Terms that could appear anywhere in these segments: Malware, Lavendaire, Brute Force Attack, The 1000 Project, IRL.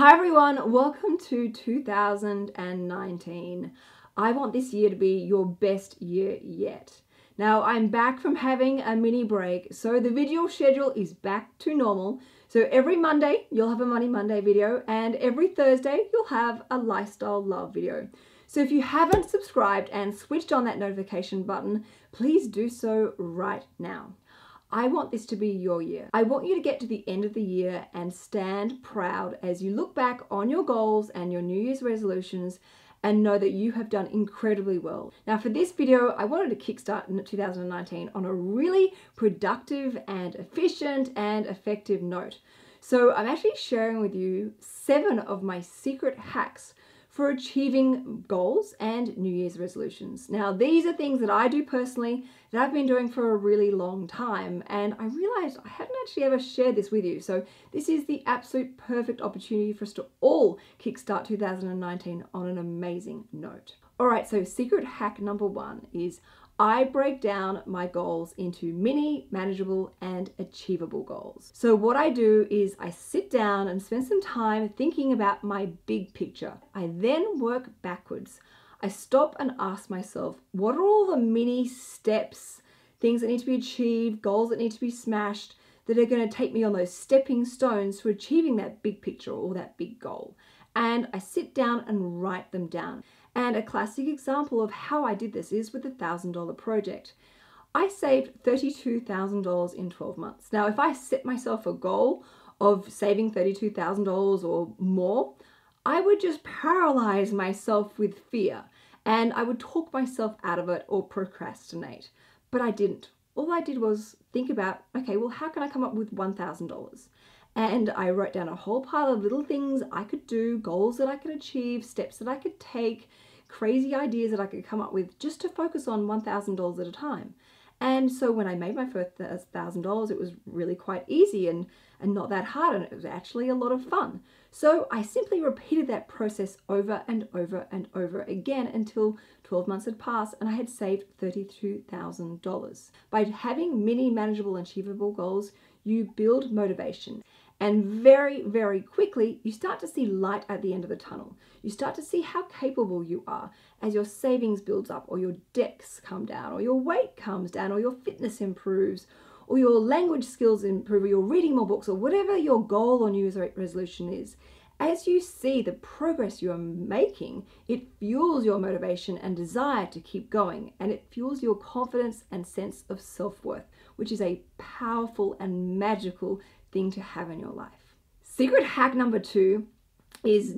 Hi everyone, welcome to 2019. I want this year to be your best year yet. Now I'm back from having a mini break, so the video schedule is back to normal. So every Monday you'll have a Money Monday video, and every Thursday you'll have a Lifestyle Love video. So if you haven't subscribed and switched on that notification button, please do so right now. I want this to be your year. I want you to get to the end of the year and stand proud as you look back on your goals and your New Year's resolutions and know that you have done incredibly well. Now for this video, I wanted to kickstart 2019 on a really productive and efficient and effective note. So I'm actually sharing with you 7 of my secret hacks for achieving goals and New Year's resolutions. Now, these are things that I do personally that I've been doing for a really long time, and I realized I hadn't actually ever shared this with you. So this is the absolute perfect opportunity for us to all kickstart 2019 on an amazing note. All right, so secret hack number 1 is I break down my goals into mini, manageable, and achievable goals. So what I do is I sit down and spend some time thinking about my big picture. I then work backwards. I stop and ask myself, what are all the mini steps, things that need to be achieved, goals that need to be smashed, that are going to take me on those stepping stones to achieving that big picture or that big goal? And I sit down and write them down. And a classic example of how I did this is with the $1000 project. I saved $32,000 in 12 months. Now, if I set myself a goal of saving $32,000 or more, I would just paralyze myself with fear and I would talk myself out of it or procrastinate, but I didn't. All I did was think about, okay, well, how can I come up with $1,000? And I wrote down a whole pile of little things I could do, goals that I could achieve, steps that I could take, crazy ideas that I could come up with, just to focus on $1,000 at a time. And so when I made my first $1,000, it was really quite easy and not that hard, and it was actually a lot of fun. So I simply repeated that process over and over and over again until 12 months had passed and I had saved $32,000. By having mini, manageable, achievable goals, you build motivation. And very, very quickly, you start to see light at the end of the tunnel. You start to see how capable you are as your savings builds up, or your debts come down, or your weight comes down, or your fitness improves, or your language skills improve, or you're reading more books, or whatever your goal or New Year's resolution is. As you see the progress you are making, it fuels your motivation and desire to keep going, and it fuels your confidence and sense of self-worth, which is a powerful and magical thing to have in your life. Secret hack number 2 is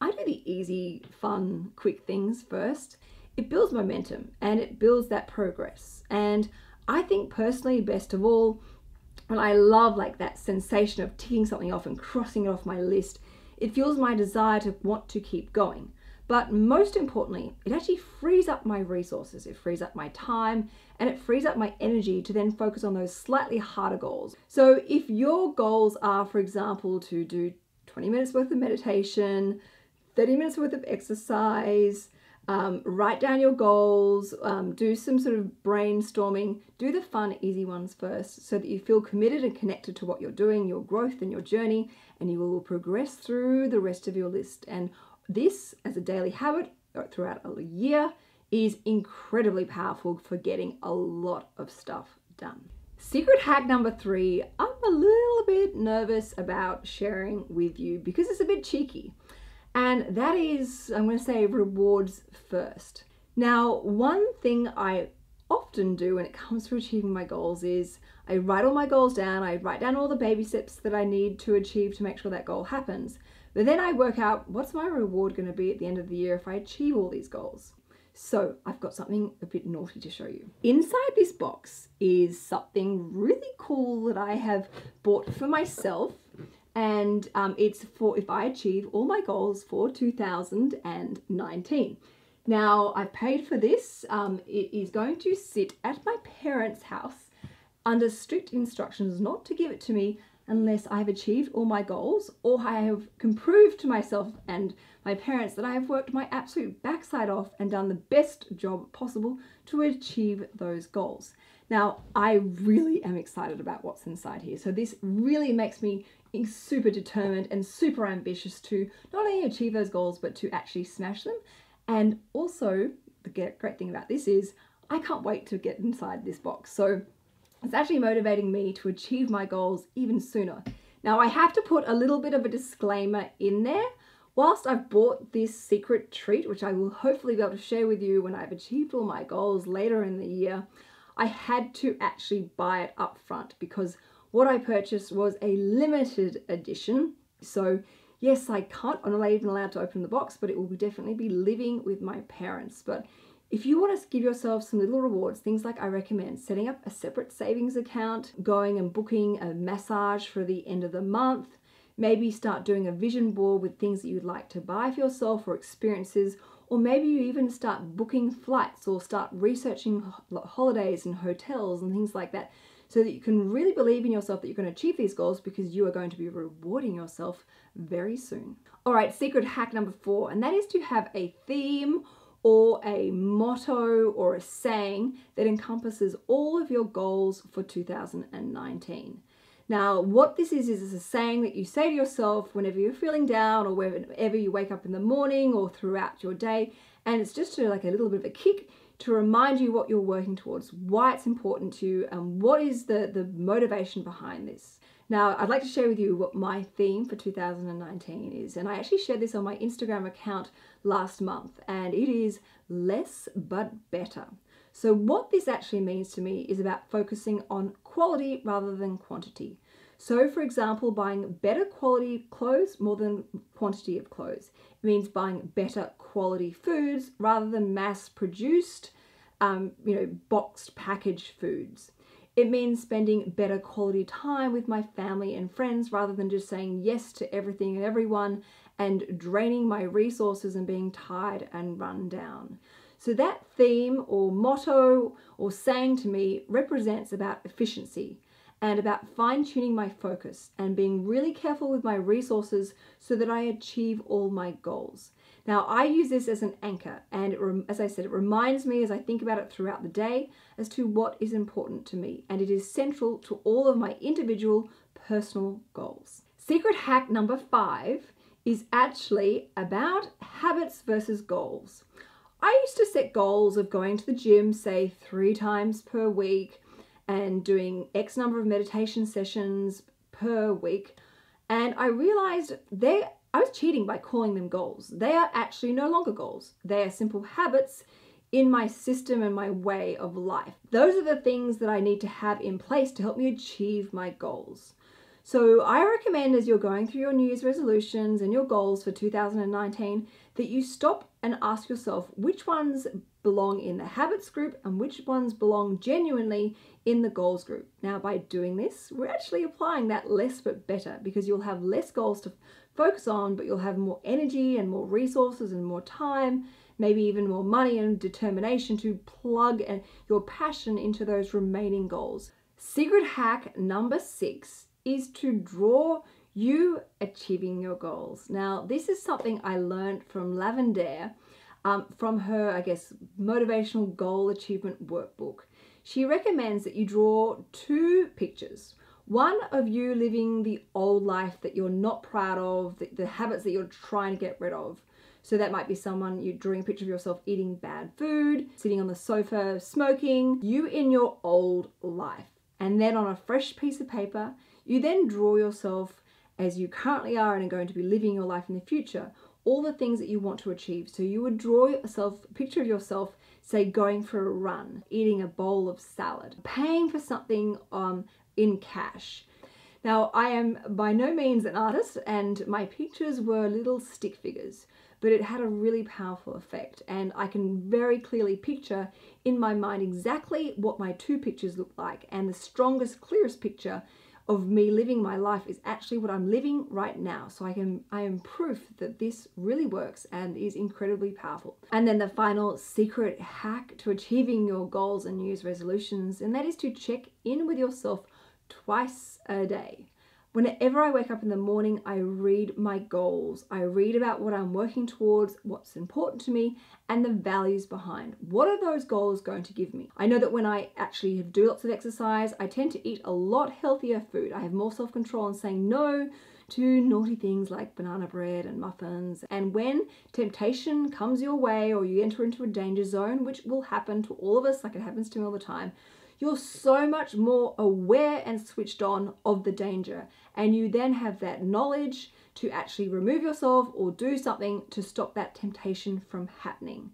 I do the easy, fun, quick things first. It builds momentum and it builds that progress. And I think personally, best of all, and I love like that sensation of ticking something off and crossing it off my list. It fuels my desire to want to keep going. But most importantly, it actually frees up my resources, it frees up my time, and it frees up my energy to then focus on those slightly harder goals. So if your goals are, for example, to do 20 minutes worth of meditation, 30 minutes worth of exercise, write down your goals, do some sort of brainstorming, do the fun, easy ones first so that you feel committed and connected to what you're doing, your growth and your journey, and you will progress through the rest of your list. And this, as a daily habit throughout a year, is incredibly powerful for getting a lot of stuff done. Secret hack number 3, I'm a little bit nervous about sharing with you because it's a bit cheeky. And that is, I'm going to say, rewards first. Now, one thing I often do when it comes to achieving my goals is I write all my goals down, I write down all the baby steps that I need to achieve to make sure that goal happens. But then I work out, what's my reward going to be at the end of the year if I achieve all these goals? So I've got something a bit naughty to show you. Inside this box is something really cool that I have bought for myself. And it's for if I achieve all my goals for 2019. Now, I paid for this. It is going to sit at my parents' house under strict instructions not to give it to me unless I've achieved all my goals or I have proved to myself and my parents that I have worked my absolute backside off and done the best job possible to achieve those goals. Now, I really am excited about what's inside here. So this really makes me super determined and super ambitious to not only achieve those goals, but to actually smash them. And also, the great thing about this is I can't wait to get inside this box. So it's actually motivating me to achieve my goals even sooner. Now, I have to put a little bit of a disclaimer in there. Whilst I've bought this secret treat, which I will hopefully be able to share with you when I've achieved all my goals later in the year, I had to actually buy it up front because what I purchased was a limited edition. So yes, I can't, I'm not even allowed to open the box, but it will definitely be living with my parents. But if you want to give yourself some little rewards, things like I recommend setting up a separate savings account, going and booking a massage for the end of the month, maybe start doing a vision board with things that you'd like to buy for yourself or experiences, or maybe you even start booking flights or start researching holidays and hotels and things like that, so that you can really believe in yourself that you're going to achieve these goals, because you are going to be rewarding yourself very soon. All right, secret hack number 4, and that is to have a theme or a motto or a saying that encompasses all of your goals for 2019. Now, what this is a saying that you say to yourself whenever you're feeling down or whenever you wake up in the morning or throughout your day. And it's just like a little bit of a kick to remind you what you're working towards, why it's important to you, and what is the motivation behind this. Now, I'd like to share with you what my theme for 2019 is. And I actually shared this on my Instagram account last month, and it is less but better. So what this actually means to me is about focusing on quality rather than quantity. So for example, buying better quality clothes more than quantity of clothes. It means buying better quality foods rather than mass produced, boxed packaged foods. It means spending better quality time with my family and friends rather than just saying yes to everything and everyone and draining my resources and being tired and run down. So that theme or motto or saying to me represents about efficiency and about fine-tuning my focus and being really careful with my resources so that I achieve all my goals. Now, I use this as an anchor, and as I said, it reminds me as I think about it throughout the day as to what is important to me, and it is central to all of my individual personal goals. Secret hack number 5 is actually about habits versus goals. I used to set goals of going to the gym, say 3 times per week and doing X number of meditation sessions per week. And I realized I was cheating by calling them goals. They are actually no longer goals. They are simple habits in my system and my way of life. Those are the things that I need to have in place to help me achieve my goals. So I recommend, as you're going through your New Year's resolutions and your goals for 2019, that you stop and ask yourself which ones belong in the habits group and which ones belong genuinely in the goals group. Now, by doing this, we're actually applying that less but better, because you'll have less goals to focus on, but you'll have more energy and more resources and more time, maybe even more money and determination to plug your passion into those remaining goals. Secret hack number 6 is to draw you achieving your goals. Now, this is something I learned from Lavendaire, from her, I guess, motivational goal achievement workbook. She recommends that you draw 2 pictures. One of you living the old life that you're not proud of, the habits that you're trying to get rid of. So that might be someone, you're drawing a picture of yourself eating bad food, sitting on the sofa, smoking, you in your old life. And then on a fresh piece of paper, you then draw yourself as you currently are and are going to be living your life in the future, all the things that you want to achieve. So you would draw yourself, a picture of yourself, say going for a run, eating a bowl of salad, paying for something in cash. Now, I am by no means an artist, and my pictures were little stick figures, but it had a really powerful effect, and I can very clearly picture in my mind exactly what my 2 pictures look like, and the strongest, clearest picture of me living my life is actually what I'm living right now. So I am proof that this really works and is incredibly powerful. And then the final secret hack to achieving your goals and New Year's resolutions, and that is to check in with yourself twice a day. Whenever I wake up in the morning, I read my goals. I read about what I'm working towards, what's important to me, and the values behind. What are those goals going to give me? I know that when I actually do lots of exercise, I tend to eat a lot healthier food. I have more self-control in saying no to naughty things like banana bread and muffins. And when temptation comes your way or you enter into a danger zone, which will happen to all of us, like it happens to me all the time, you're so much more aware and switched on of the danger. And you then have that knowledge to actually remove yourself or do something to stop that temptation from happening.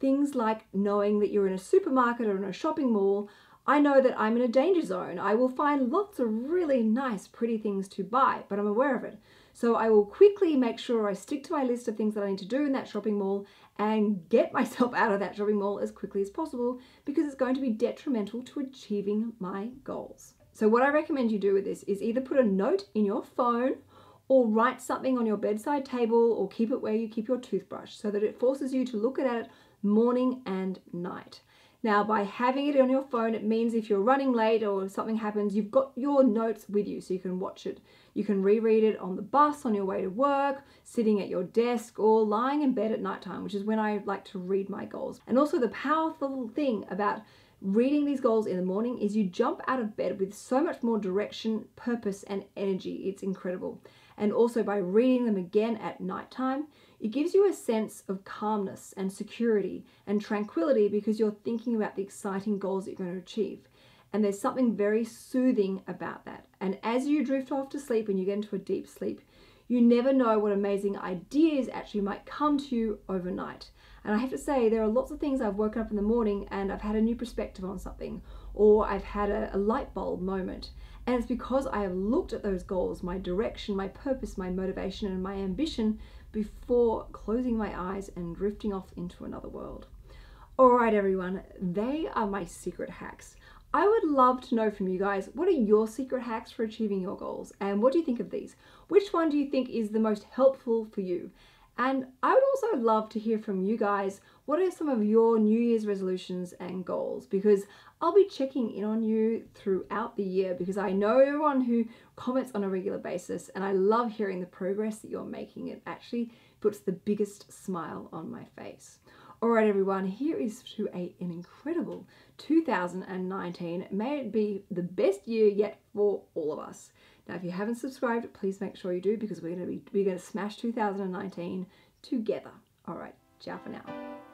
Things like knowing that you're in a supermarket or in a shopping mall. I know that I'm in a danger zone. I will find lots of really nice, pretty things to buy, but I'm aware of it. So I will quickly make sure I stick to my list of things that I need to do in that shopping mall and get myself out of that shopping mall as quickly as possible, because it's going to be detrimental to achieving my goals. So what I recommend you do with this is either put a note in your phone or write something on your bedside table or keep it where you keep your toothbrush so that it forces you to look at it morning and night. Now, by having it on your phone, it means if you're running late or something happens, you've got your notes with you so you can watch it. You can reread it on the bus, on your way to work, sitting at your desk, or lying in bed at nighttime, which is when I like to read my goals. And also the powerful thing about reading these goals in the morning is you jump out of bed with so much more direction, purpose, and energy. It's incredible. And also by reading them again at nighttime, it gives you a sense of calmness and security and tranquility because you're thinking about the exciting goals that you're going to achieve. And there's something very soothing about that. And as you drift off to sleep and you get into a deep sleep, you never know what amazing ideas actually might come to you overnight. And I have to say, there are lots of things I've woken up in the morning and I've had a new perspective on something, or I've had a light bulb moment. And it's because I have looked at those goals, my direction, my purpose, my motivation, and my ambition before closing my eyes and drifting off into another world. All right, everyone, they are my secret hacks. I would love to know from you guys, what are your secret hacks for achieving your goals? And what do you think of these? Which one do you think is the most helpful for you? And I would also love to hear from you guys, what are some of your New Year's resolutions and goals? Because I'll be checking in on you throughout the year, because I know everyone who comments on a regular basis, and I love hearing the progress that you're making. It actually puts the biggest smile on my face. All right, everyone, here is to an incredible 2019. May it be the best year yet for all of us. Now, if you haven't subscribed, please make sure you do, because we're going to smash 2019 together. All right, ciao for now.